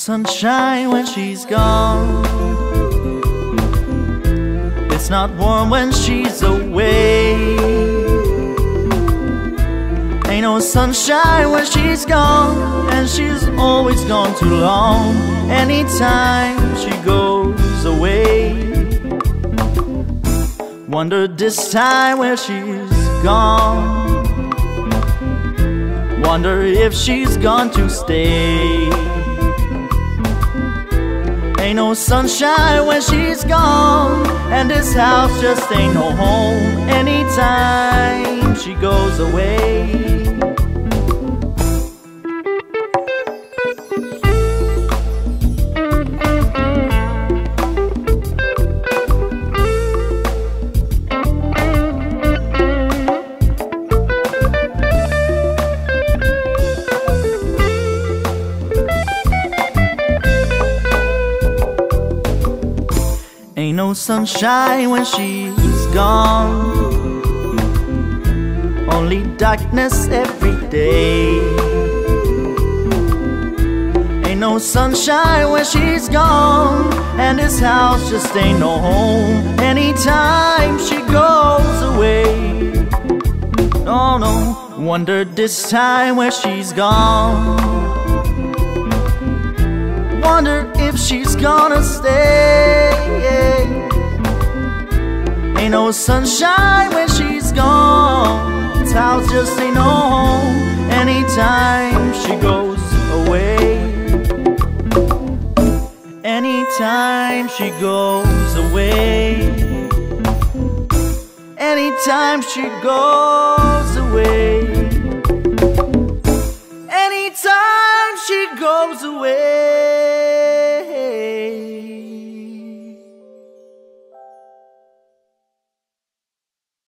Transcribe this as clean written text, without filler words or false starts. sunshine when she's gone. It's not warm when she's away. Ain't no sunshine when she's gone, and she's always gone too long. Anytime she goes away, wonder this time where she's gone. Wonder if she's gone to stay. Ain't no sunshine when she's gone, and this house just ain't no home anytime she goes away. Ain't no sunshine when she's gone, only darkness every day. Ain't no sunshine when she's gone, and this house just ain't no home anytime she goes away. Oh no, wonder this time where she's gone. Wonder if she's gonna stay. Ain't no sunshine when she's gone. This house just ain't no home anytime she goes away. Anytime she goes away. Anytime she goes away.